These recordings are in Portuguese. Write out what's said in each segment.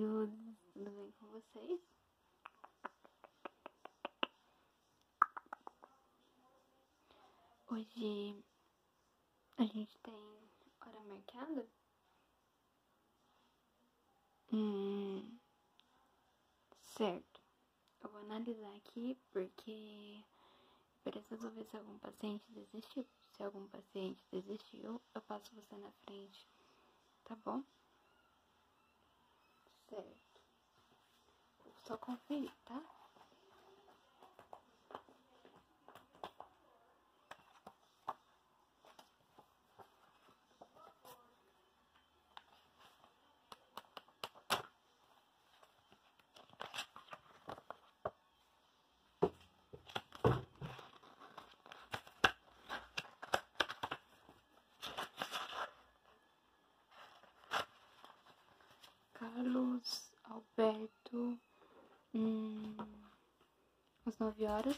vivo domingo como 6. Hoje a gente tem hora marcada. Certo. Eu vou analisar aqui porque preciso ver se algum paciente desistiu. Se algum paciente desistiu, eu passo você na frente, tá bom? Certo. Vou só conferir, tá? Carlos, Alberto, às 9 horas,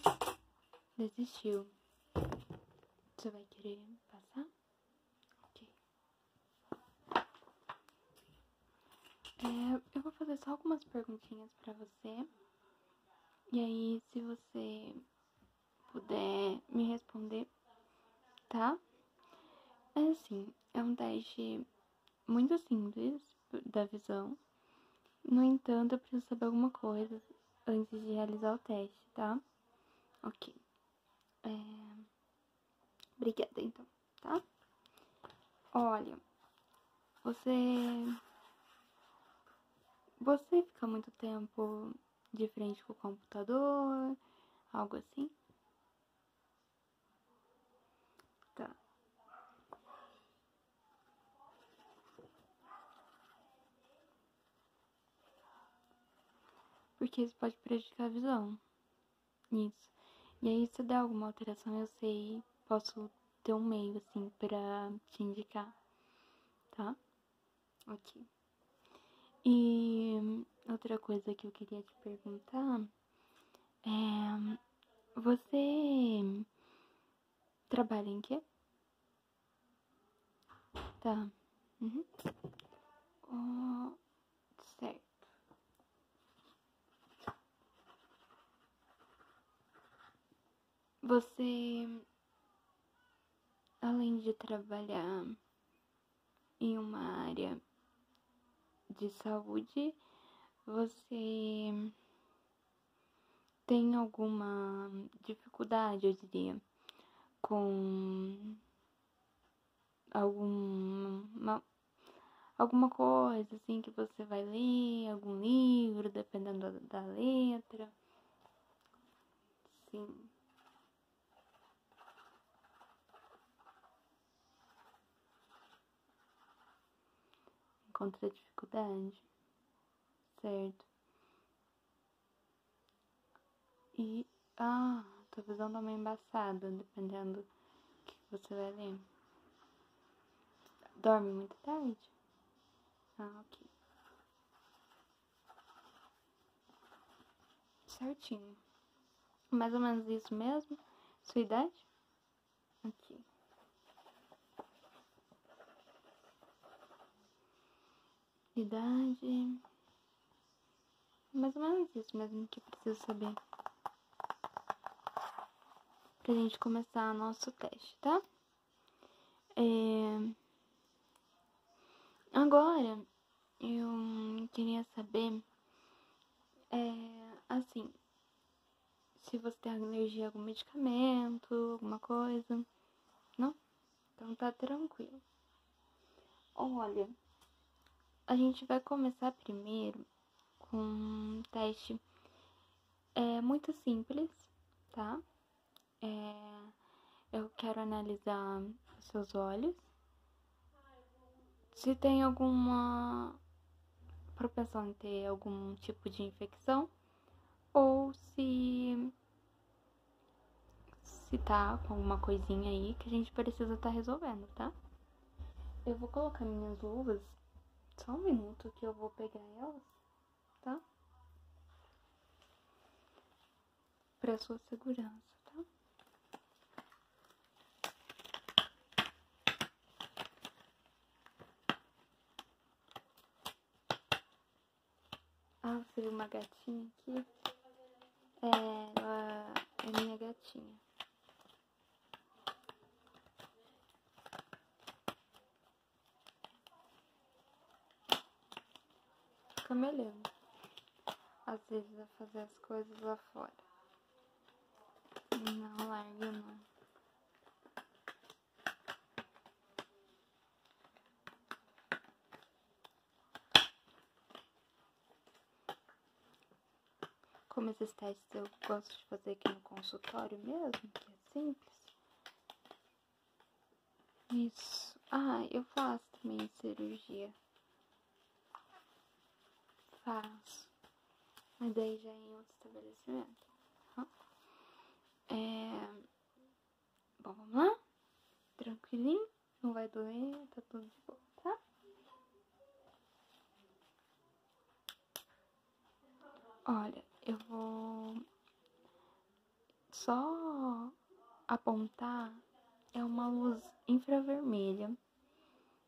desistiu. Você vai querer passar? Ok. Eu vou fazer só algumas perguntinhas pra você. E aí, se você puder me responder, tá? É assim, é um teste muito simples da visão. No entanto, eu preciso saber alguma coisa antes de realizar o teste, tá? Ok. Obrigada, então, tá? Olha, Você fica muito tempo de frente com o computador, algo assim? Tá. Porque isso pode prejudicar a visão. Isso. E aí, se der alguma alteração, eu sei, posso ter um meio, assim, pra te indicar, tá? Ok. E outra coisa que eu queria te perguntar é... Você trabalha em quê? Tá. Uhum. Certo. Você, além de trabalhar em uma área de saúde, você tem alguma dificuldade, eu diria, com alguma coisa assim que você vai ler, algum livro, dependendo da letra? Sim. Contra a dificuldade, certo? E, tua visão dá uma embaçada, dependendo do que você vai ler. Dorme muito tarde? Ok. Certinho. Mais ou menos isso mesmo? Sua idade? Ok. Idade, mais ou menos isso mesmo que eu preciso saber pra gente começar nosso teste, tá? Agora eu queria saber assim, se você tem alergia a algum medicamento, alguma coisa. Não? Então tá tranquilo. Olha, a gente vai começar primeiro com um teste muito simples, tá? Eu quero analisar os seus olhos. Se tem alguma propensão a ter algum tipo de infecção, ou se tá com alguma coisinha aí que a gente precisa tá resolvendo, tá? Eu vou colocar minhas luvas. Só um minuto que eu vou pegar elas, tá? Pra sua segurança, tá? Ah, você viu uma gatinha aqui? Ela é minha gatinha. Camaleão. Às vezes vai fazer as coisas lá fora. Não larga não. Como esses testes eu gosto de fazer aqui no consultório mesmo, que é simples. Isso. Ah, eu faço também cirurgia. Faço. Mas daí já é em outro estabelecimento. Bom, vamos lá. Tranquilinho. Não vai doer, tá tudo de boa, tá? Olha. Eu vou só apontar, é uma luz infravermelha,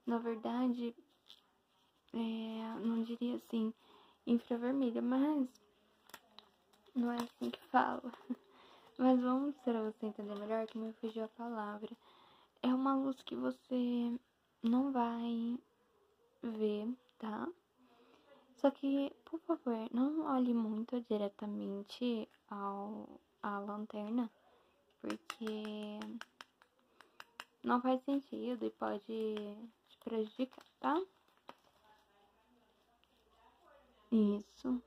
na verdade, não diria assim, infravermelha, mas não é assim que fala, mas vamos para você entender melhor que me fugiu a palavra, é uma luz que você não vai ver, tá? Só que, por favor, não olhe muito diretamente à lanterna, porque não faz sentido e pode te prejudicar, tá? Isso.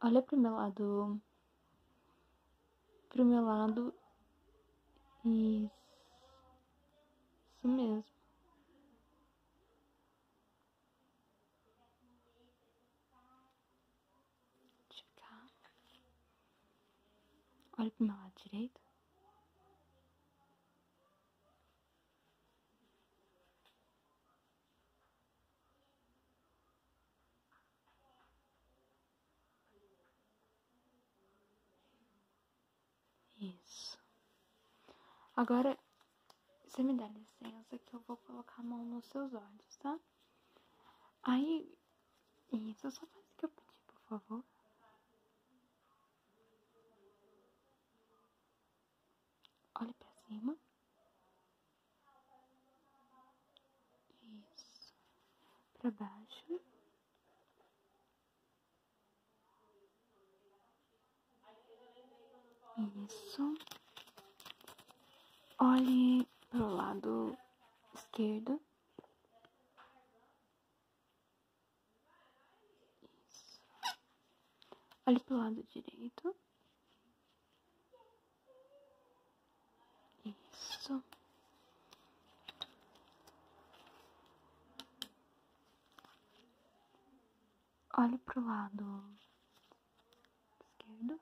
Olha pro meu lado, isso mesmo. Olha pro meu lado direito. Isso. Agora, você me dá licença que eu vou colocar a mão nos seus olhos, tá? Aí, isso, só faz o que eu pedi, por favor. Olha pra cima. Isso. Pra baixo. Isso. Olhe pro lado esquerdo. Isso. Olhe pro lado direito. Isso. Olhe pro lado esquerdo.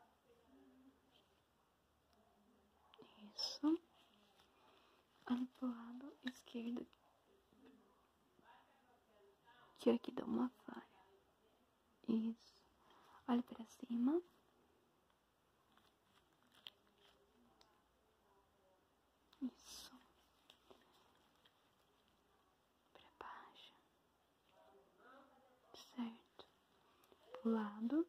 Isso. Olhe pro lado esquerdo. Que aqui deu uma falha. Isso. Olhe pra cima. Isso. Pra baixo. Certo. Pro lado.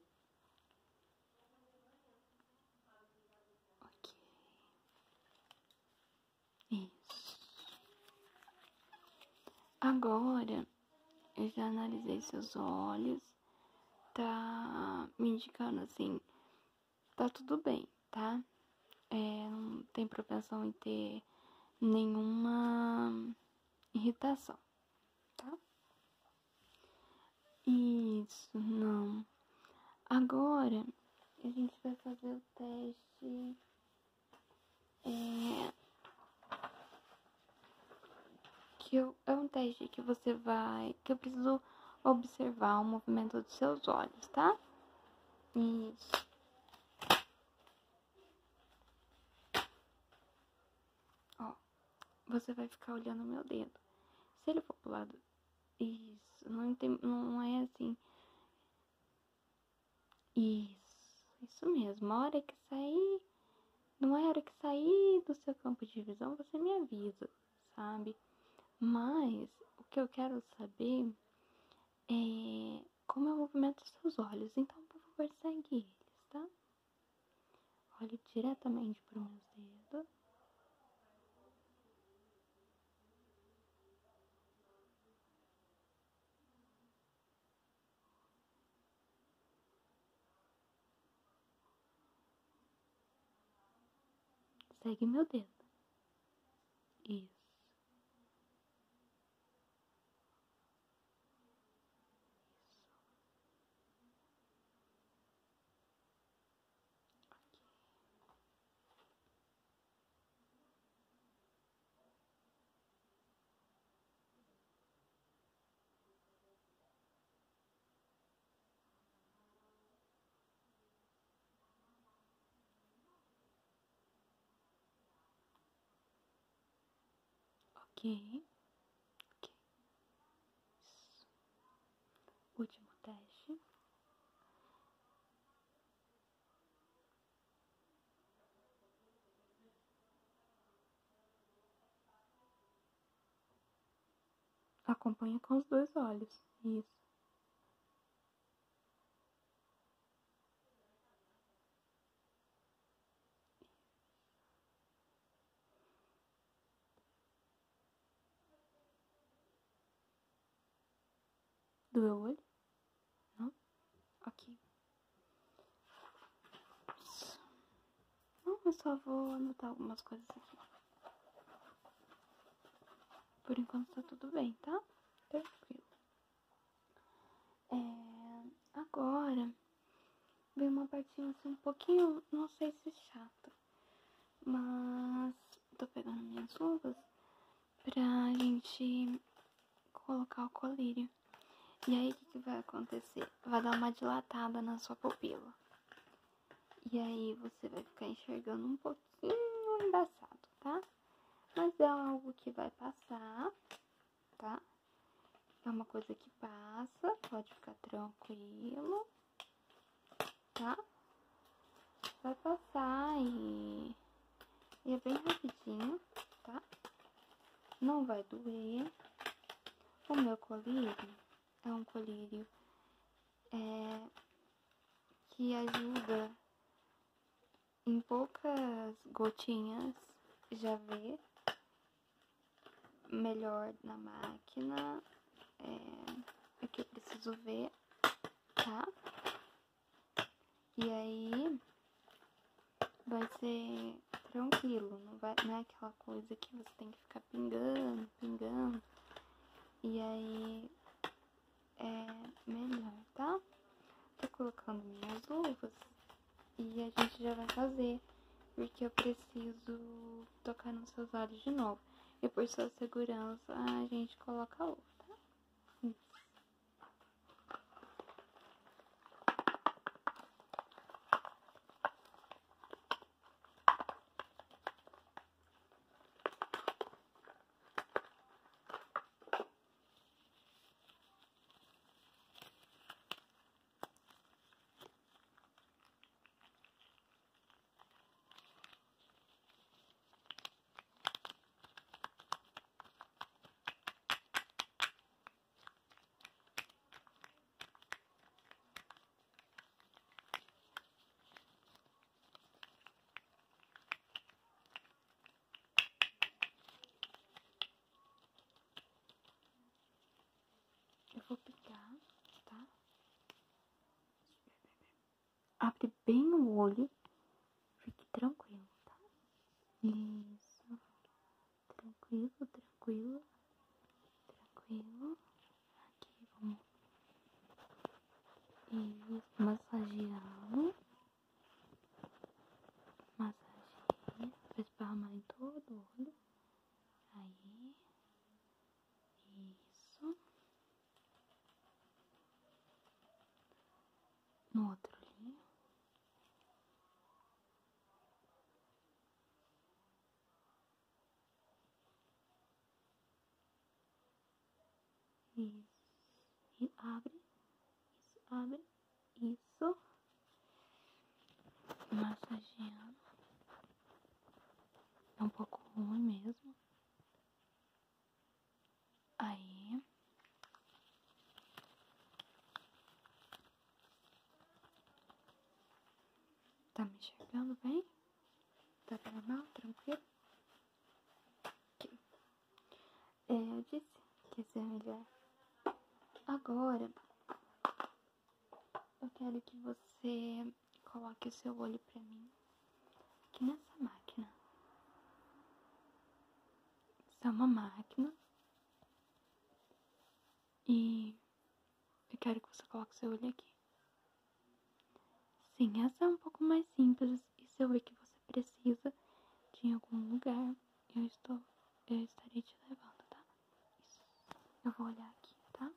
Ok. Isso. Agora, eu já analisei seus olhos. Tá me indicando assim, tá tudo bem, tá? Não tem propensão em ter nenhuma irritação, tá? Isso, não. Agora, a gente vai fazer o teste é um teste que você vai, que eu preciso observar o movimento dos seus olhos, tá? Isso. Você vai ficar olhando o meu dedo. Se ele for pro lado... Isso. Não é assim. Isso. Isso mesmo. Não é hora que sair do seu campo de visão, você me avisa, sabe? Mas, o que eu quero saber como é o movimento dos seus olhos. Então, por favor, segue eles, tá? Olhe diretamente para os meus dedos. Segue meu dedo. Isso. Ok. Isso. Último teste. Acompanhe com os dois olhos. Isso. Doeu o olho? Não? Ok. Não, eu só vou anotar algumas coisas aqui. Por enquanto tá tudo bem, tá? Tranquilo. Agora, veio uma partinha assim um pouquinho, não sei se chata, mas tô pegando minhas luvas pra gente colocar o colírio. E aí, o que vai acontecer? Vai dar uma dilatada na sua pupila. E aí, você vai ficar enxergando um pouquinho embaçado, tá? Mas é algo que vai passar, tá? É uma coisa que passa, pode ficar tranquilo, tá? Vai passar e é bem rapidinho, tá? Não vai doer. O meu colírio é um colírio que ajuda em poucas gotinhas, já vê melhor na máquina, é que eu preciso ver, tá? E aí vai ser tranquilo, não é aquela coisa que você tem que ficar pingando, e aí é melhor, tá? Tô colocando minhas luvas e a gente já vai fazer, porque eu preciso tocar nos seus olhos de novo. E por sua segurança, a gente coloca a luva, tá? Vou picar, tá? Abre bem o olho. Fique tranquilo, tá? Isso. Tranquilo. Aqui, vamos. Isso. Massageando. Vai esparramar em todo o olho. Aí. Isso. No outro olhinho. Isso. E abre. Isso, abre. Isso. Massageando. É um pouco ruim mesmo. Aí. Tá me enxergando bem? Tá normal, tranquilo? Aqui. É, eu disse que isso é melhor. Agora, eu quero que você coloque o seu olho pra mim aqui nessa máquina. Isso é uma máquina. E eu quero que você coloque o seu olho aqui. Sim, essa é um pouco mais simples, e se eu ver que você precisa de algum lugar, eu estarei te levando, tá? Isso. Eu vou olhar aqui, tá?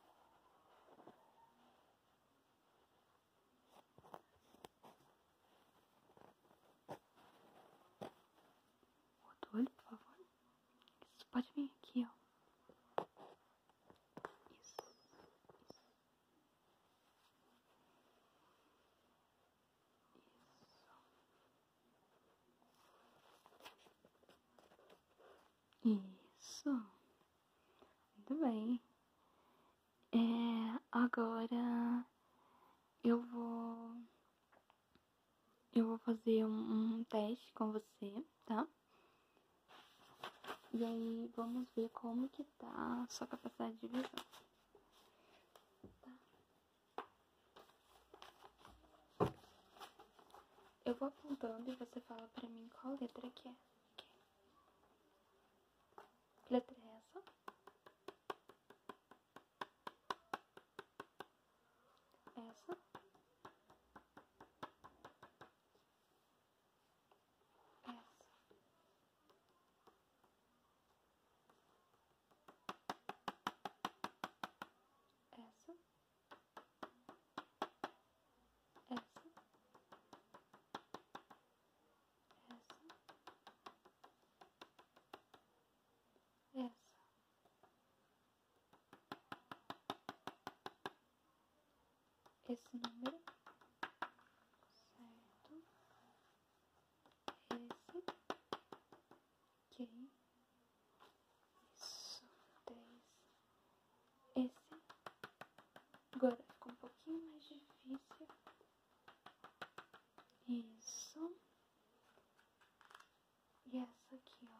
Outro olho, por favor. Isso, pode vir aqui, ó. Isso, muito bem. Agora eu vou fazer um teste com você, tá? E aí vamos ver como que tá a sua capacidade de visão. Tá? Eu vou apontando e você fala pra mim qual letra que é. Que letra é essa? Essa? Essa? Essa? Essa? Esse número, certo, esse, ok, isso, 3, esse, agora ficou um pouquinho mais difícil, isso, e essa aqui, ó.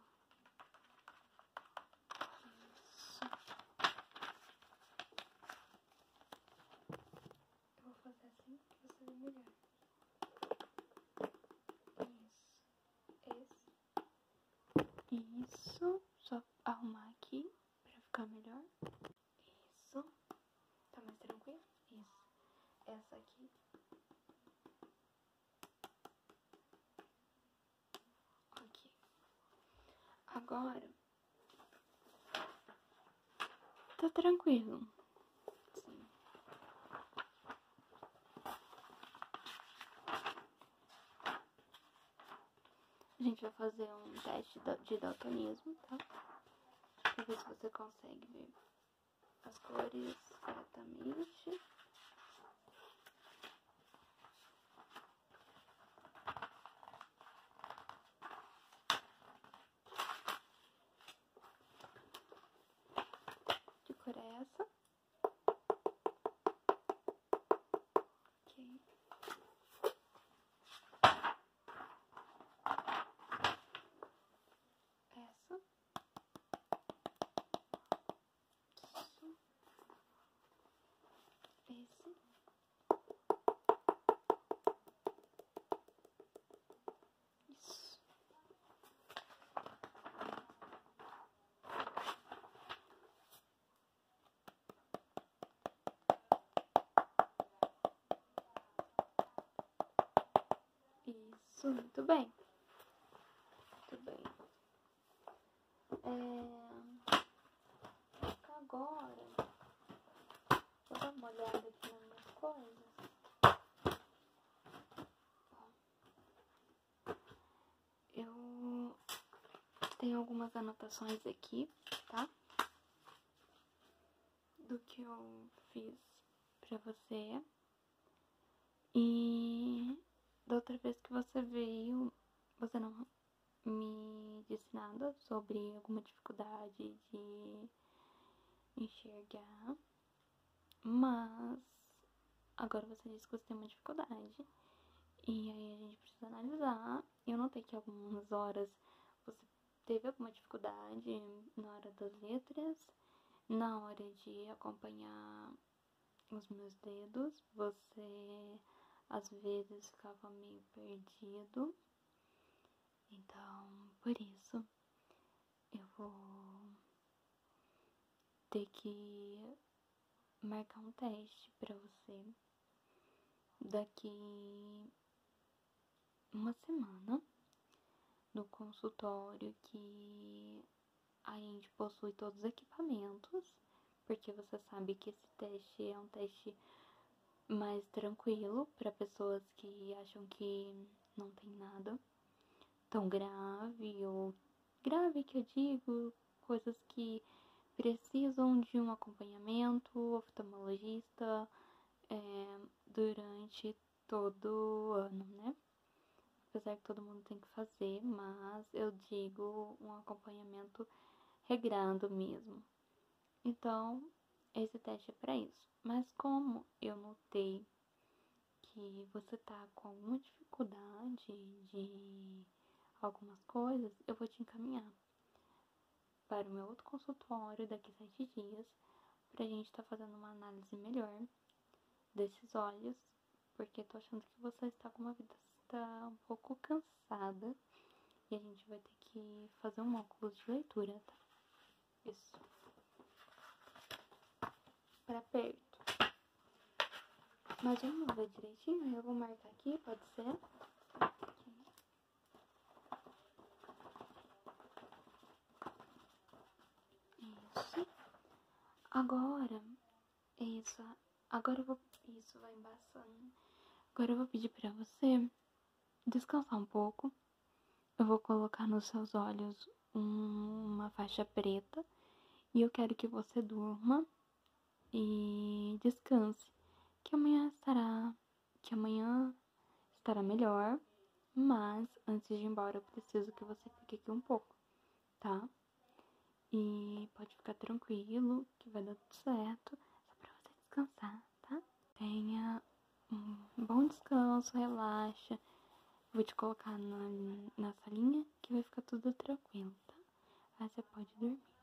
Isso, só arrumar aqui pra ficar melhor. Isso, tá mais tranquilo? Isso, essa aqui. Ok. Agora, tá tranquilo. Sim. A gente vai fazer um teste de daltonismo, tá? Pra ver se você consegue ver as cores corretamente. Que cor é essa? Ok. Esse, isso, isso, muito bem, muito bem. Agora vou dar uma olhada aqui nas minhas coisas. Eu tenho algumas anotações aqui, tá? Do que eu fiz pra você. E da outra vez que você veio, você não me disse nada sobre alguma dificuldade de enxergar. Mas agora você disse que você tem uma dificuldade E aí a gente precisa analisar. Eu notei que algumas horas você teve alguma dificuldade na hora das letras, na hora de acompanhar os meus dedos, você às vezes ficava meio perdido. Então, por isso, eu vou ter que marcar um teste pra você daqui uma semana no consultório que a gente possui todos os equipamentos, porque você sabe que esse teste é um teste mais tranquilo para pessoas que acham que não tem nada tão grave, ou grave que eu digo, coisas que precisam de um acompanhamento oftalmologista durante todo o ano, né? Apesar que todo mundo tem que fazer, mas eu digo um acompanhamento regrado mesmo. Então, esse teste é para isso. Mas como eu notei que você tá com alguma dificuldade de algumas coisas, eu vou te encaminhar para o meu outro consultório daqui 7 dias, pra gente estar fazendo uma análise melhor desses olhos, porque tô achando que você está com uma vida um pouco cansada e a gente vai ter que fazer um óculos de leitura, tá? Isso. Pra perto. Mas vamos ver direitinho, eu vou marcar aqui, pode ser? Isso. Agora, isso. Agora eu vou... Isso, vai embaçando. Agora eu vou pedir pra você descansar um pouco. Eu vou colocar nos seus olhos uma faixa preta e eu quero que você durma e descanse, que amanhã estará melhor. Mas antes de ir embora eu preciso que você fique aqui um pouco, tá? E pode ficar tranquilo que vai dar tudo certo, só pra você descansar, tá? Tenha um bom descanso, relaxa. Vou te colocar na salinha que vai ficar tudo tranquilo, tá? Aí você pode dormir.